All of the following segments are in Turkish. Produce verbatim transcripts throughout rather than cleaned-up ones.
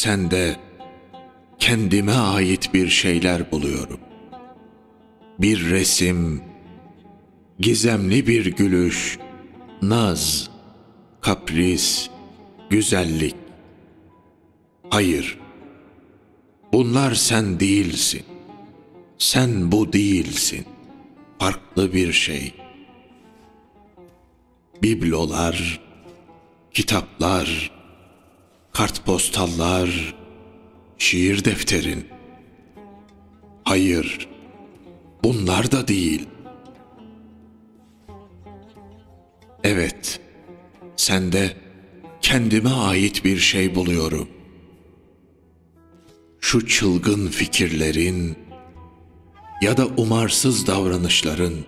sen de kendime ait bir şeyler buluyorum. Bir resim, gizemli bir gülüş, naz, kapris, güzellik. Hayır, bunlar sen değilsin. Sen bu değilsin. Farklı bir şey. Biblolar, kitaplar, kartpostallar, şiir defterin. Hayır, bunlar da değil. Evet, sende kendime ait bir şey buluyorum. Şu çılgın fikirlerin ya da umarsız davranışların,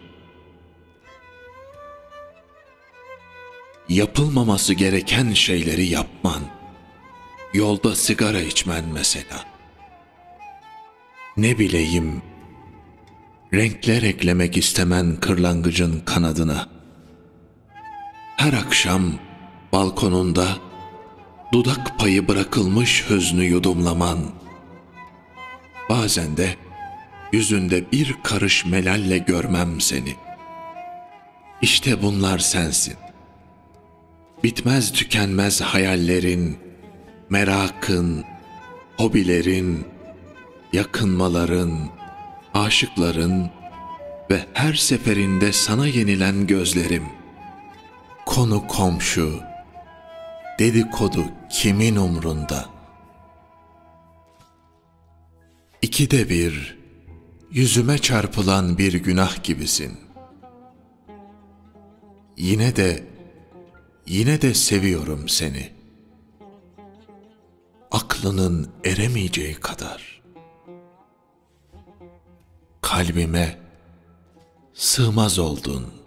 yapılmaması gereken şeyleri yapman, yolda sigara içmen mesela, ne bileyim, renkler eklemek istemen kırlangıcın kanadına, her akşam balkonunda dudak payı bırakılmış hüznü yudumlaman, bazen de yüzünde bir karış melalle görmem seni. İşte bunlar sensin. Bitmez tükenmez hayallerin, merakın, hobilerin, yakınmaların, aşıkların ve her seferinde sana yenilen gözlerim. Konu komşu, dedikodu kimin umrunda? İkide bir, yüzüme çarpılan bir günah gibisin. Yine de, yine de seviyorum seni. Aklının eremeyeceği kadar. Kalbime sığmaz oldun.